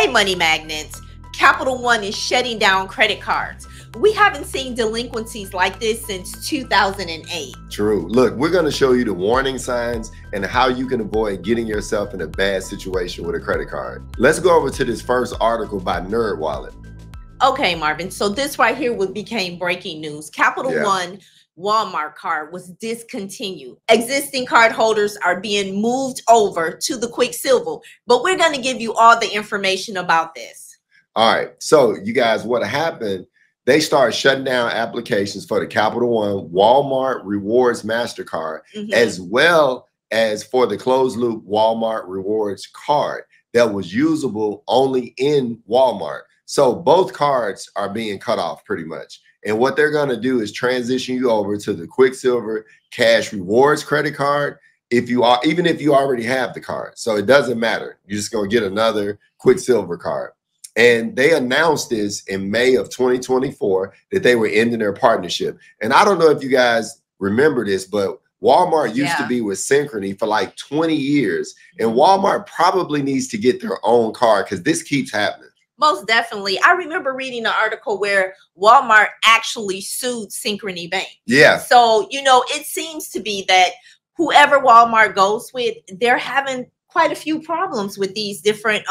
pay money magnets, Capital One is shutting down credit cards. We haven't seen delinquencies like this since 2008. True. Look, we're going to show you the warning signs and how you can avoid getting yourself in a bad situation with a credit card. Let's go over to this first article by Nerd Wallet. Okay, Marvin. So this right here became breaking news. Capital One Walmart card was discontinued. Existing card holders are being moved over to the Quicksilver, but we're going to give you all the information about this. All right. So you guys, what happened? They started shutting down applications for the Capital One Walmart Rewards MasterCard, as well as for the closed loop Walmart Rewards card that was usable only in Walmart. So both cards are being cut off pretty much. And what they're going to do is transition you over to the Quicksilver Cash Rewards credit card if you are, even if you already have the card. So it doesn't matter. You're just going to get another Quicksilver card. And they announced this in May of 2024 that they were ending their partnership. And I don't know if you guys remember this, but Walmart used to be with Synchrony for like 20 years. And Walmart probably needs to get their own card because this keeps happening. Most definitely. I remember reading an article where Walmart actually sued Synchrony Bank. Yeah. So, you know, it seems to be that whoever Walmart goes with, they're having quite a few problems with these different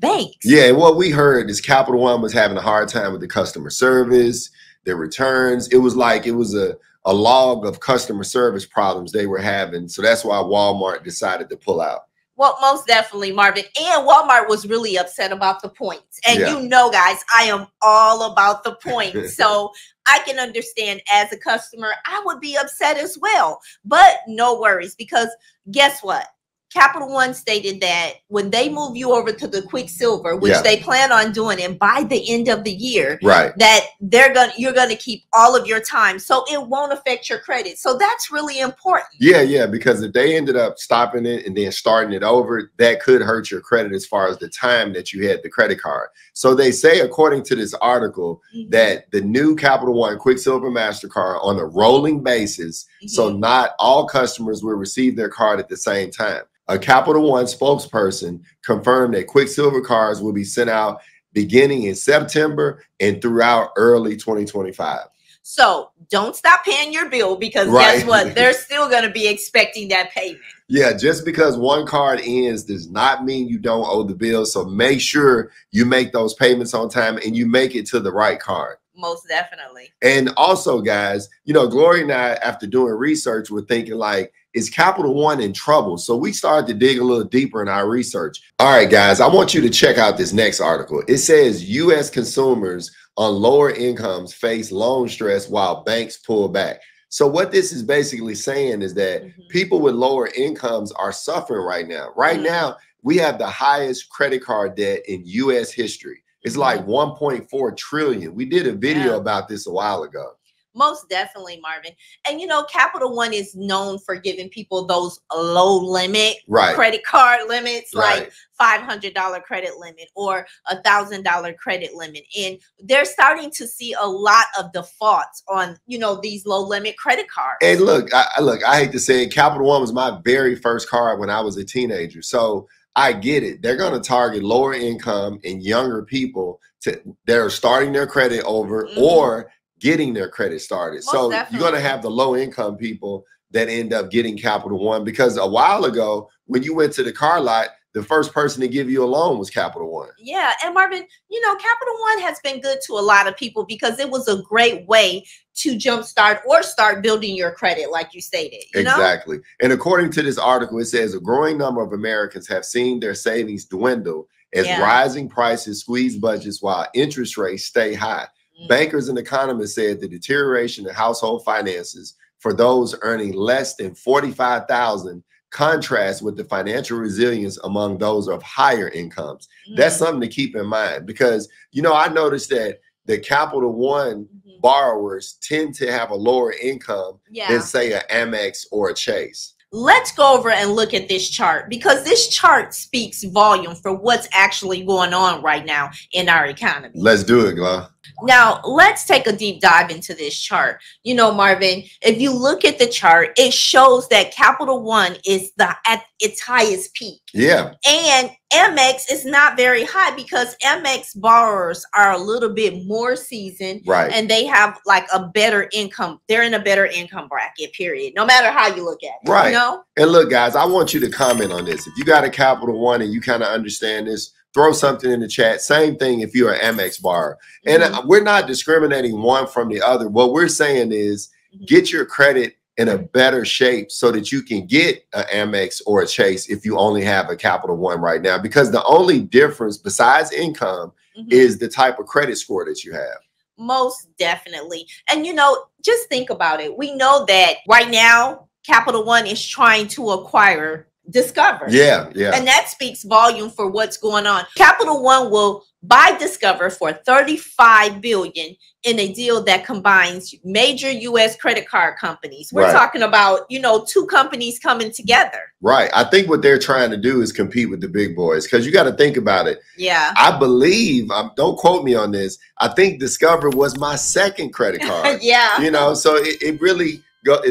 banks. Yeah. And what we heard is Capital One was having a hard time with the customer service, their returns. It was like it was a log of customer service problems they were having. So that's why Walmart decided to pull out. Well, most definitely, Marvin. And Walmart was really upset about the points. And you know, guys, I am all about the points. So I can understand as a customer, I would be upset as well. But no worries, because guess what? Capital One stated that when they move you over to the Quicksilver, which they plan on doing, and by the end of the year, that you're gonna keep all of your time, so it won't affect your credit. So that's really important. Yeah, yeah, because if they ended up stopping it and then starting it over, that could hurt your credit as far as the time that you had the credit card. So they say, according to this article, that the new Capital One Quicksilver MasterCard on a rolling basis, so not all customers will receive their card at the same time. A Capital One spokesperson confirmed that Quicksilver cards will be sent out beginning in September and throughout early 2025. So don't stop paying your bill, because guess what? They're still going to be expecting that payment. Yeah, just because one card ends does not mean you don't owe the bill. So make sure you make those payments on time and you make it to the right card. Most definitely. And also, guys, you know, Gloria and I, after doing research, were thinking like, is Capital One in trouble? So we started to dig a little deeper in our research. All right, guys, I want you to check out this next article. It says U.S. consumers on lower incomes face loan stress while banks pull back. So what this is basically saying is that people with lower incomes are suffering right now. Right now, we have the highest credit card debt in U.S. history. It's like $1.4 trillion. We did a video about this a while ago. Most definitely, Marvin. And, you know, Capital One is known for giving people those low limit credit card limits, like $500 credit limit or $1,000 credit limit. And they're starting to see a lot of defaults on, you know, these low limit credit cards. And look, I hate to say it, Capital One was my very first card when I was a teenager. So I get it. They're going to target lower income and younger people that are starting their credit over or getting their credit started. So you're going to have the low income people that end up getting Capital One, because a while ago, when you went to the car lot, the first person to give you a loan was Capital One. Yeah. And Marvin, you know, Capital One has been good to a lot of people because it was a great way to jumpstart or start building your credit, like you stated. Exactly. And according to this article, it says a growing number of Americans have seen their savings dwindle as rising prices squeeze budgets while interest rates stay high. Bankers and economists said the deterioration in household finances for those earning less than $45,000 contrasts with the financial resilience among those of higher incomes. That's something to keep in mind, because, you know, I noticed that the Capital One borrowers tend to have a lower income than, say, an Amex or a Chase. Let's go over and look at this chart, because this chart speaks volume for what's actually going on right now in our economy. Let's do it, Gla. Now, let's take a deep dive into this chart. You know, Marvin, if you look at the chart, it shows that Capital One is at its highest peak. Yeah. And Amex is not very high because Amex borrowers are a little bit more seasoned. Right. And they have like a better income. They're in a better income bracket, period. No matter how you look at it. Right. You know? And look, guys, I want you to comment on this. If you got a Capital One and you kind of understand this, throw something in the chat. Same thing if you're an Amex borrower. And we're not discriminating one from the other. What we're saying is get your credit in a better shape so that you can get an Amex or a Chase if you only have a Capital One right now. Because the only difference besides income is the type of credit score that you have. Most definitely. And, you know, just think about it. We know that right now Capital One is trying to acquire Discover. Yeah, yeah. And that speaks volume for what's going on. Capital One will buy Discover for $35 billion in a deal that combines major U.S. credit card companies. We're talking about, you know, two companies coming together. Right. I think what they're trying to do is compete with the big boys, because you got to think about it. Yeah. I believe, don't quote me on this, I think Discover was my second credit card. Yeah. You know, so it really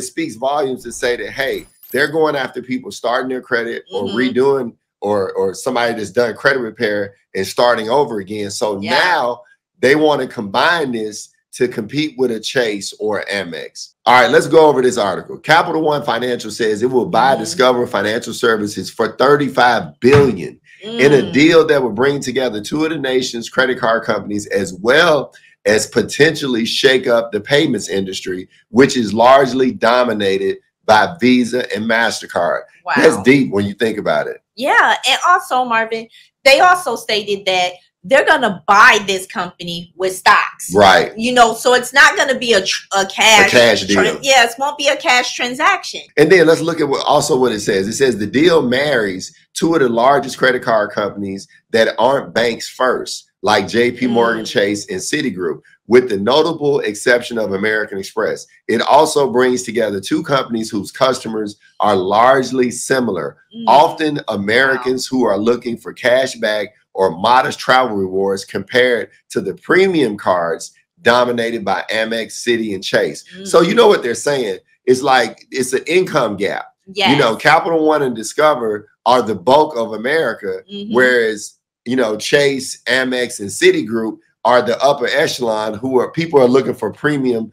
speaks volumes to say that, hey, they're going after people starting their credit or redoing or somebody that's done credit repair and starting over again. So now they want to combine this to compete with a Chase or Amex. All right, let's go over this article. Capital One Financial says it will buy Discover Financial Services for $35 billion in a deal that will bring together two of the nation's credit card companies, as well as potentially shake up the payments industry, which is largely dominated by Visa and MasterCard. Wow. That's deep when you think about it. Yeah. And also, Marvin, they also stated that they're going to buy this company with stocks. Right. You know, so it's not going to be a cash deal. Yeah, it won't be a cash transaction. And then let's look at what it says. It says the deal marries two of the largest credit card companies that aren't banks first, like JP Morgan, Chase, and Citigroup, with the notable exception of American Express. It also brings together two companies whose customers are largely similar, often Americans who are looking for cash back or modest travel rewards compared to the premium cards dominated by Amex, Citi, and Chase. So you know what they're saying? It's like it's an income gap. Yes. You know, Capital One and Discover are the bulk of America, whereas, you know, Chase, Amex, and Citigroup are the upper echelon, who are people are looking for premium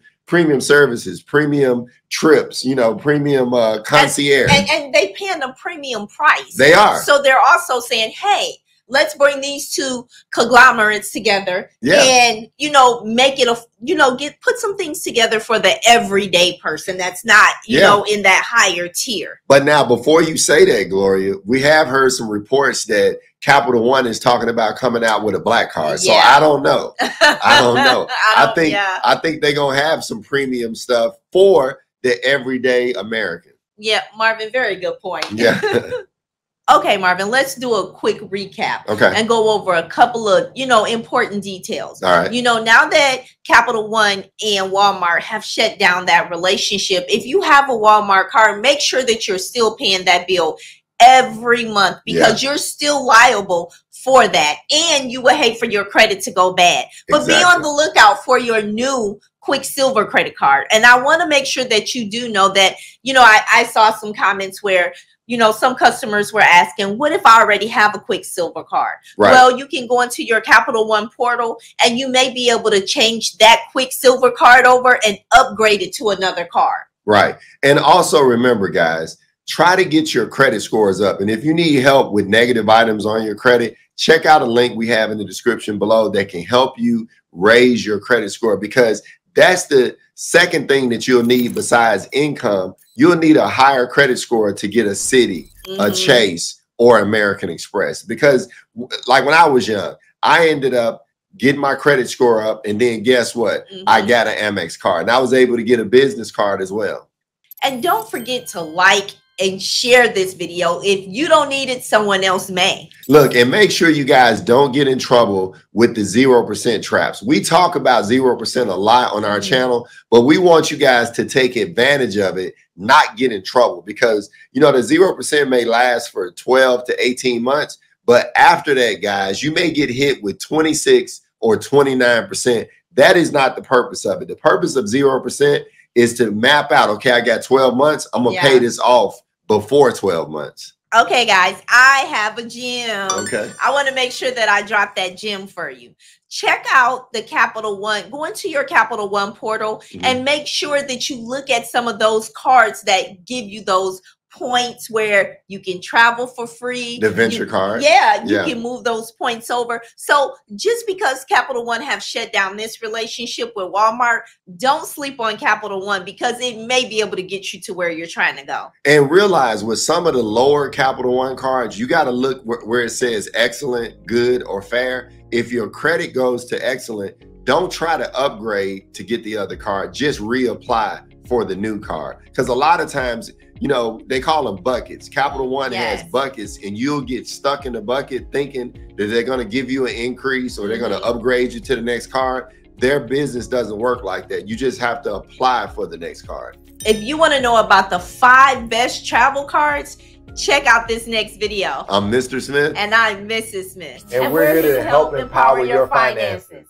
services, premium trips, you know, premium concierge. And they paying a premium price. They are. So they're also saying, hey, let's bring these two conglomerates together and, you know, make it, put some things together for the everyday person that's not, you know, in that higher tier. But now, before you say that, Gloria, we have heard some reports that Capital One is talking about coming out with a black card. So I don't know. I think they're going to have some premium stuff for the everyday American. Yeah, Marvin, very good point. Yeah. Okay, Marvin, let's do a quick recap and go over a couple of, you know, important details. All right. You know, now that Capital One and Walmart have shut down that relationship, if you have a Walmart card, make sure that you're still paying that bill every month, because you're still liable for that. And you would hate for your credit to go bad. But be on the lookout for your new Quicksilver credit card. And I want to make sure that you do know that, you know, I saw some comments where, you know, some customers were asking, what if I already have a Quicksilver card? Right. Well, you can go into your Capital One portal and you may be able to change that Quicksilver card over and upgrade it to another card. Right. And also remember, guys, try to get your credit scores up. And if you need help with negative items on your credit, check out a link we have in the description below that can help you raise your credit score, because that's the second thing that you'll need besides income. You'll need a higher credit score to get a Citi, a Chase, or American Express. Because like when I was young, I ended up getting my credit score up, and then guess what? I got an Amex card, and I was able to get a business card as well. And don't forget to like and share this video. If you don't need it, someone else may. Look, and make sure you guys don't get in trouble with the 0% traps. We talk about 0% a lot on our channel, but we want you guys to take advantage of it. not get in trouble, because, you know, the 0% may last for 12 to 18 months. But after that, guys, you may get hit with 26 or 29%. That is not the purpose of it. The purpose of 0% is to map out, okay, I got 12 months. I'm going to pay this off before 12 months. Okay, guys, I have a gem. Okay. I want to make sure that I drop that gem for you. Check out the Capital One. Go into your Capital One portal and make sure that you look at some of those cards that give you those points where you can travel for free. The Venture card. Yeah, you can move those points over. So just because Capital One have shut down this relationship with Walmart, don't sleep on Capital One, because it may be able to get you to where you're trying to go. And realize with some of the lower Capital One cards, you got to look where it says excellent, good, or fair. If your credit goes to excellent, don't try to upgrade to get the other card. Just reapply for the new card, because a lot of times, you know, they call them buckets. Capital One has buckets, and you'll get stuck in the bucket thinking that they're going to give you an increase or they're going to upgrade you to the next card. Their business doesn't work like that. You just have to apply for the next card. If you want to know about the 5 best travel cards, check out this next video. I'm Mr. Smith. And I'm Mrs. Smith. And we're here to help empower your finances.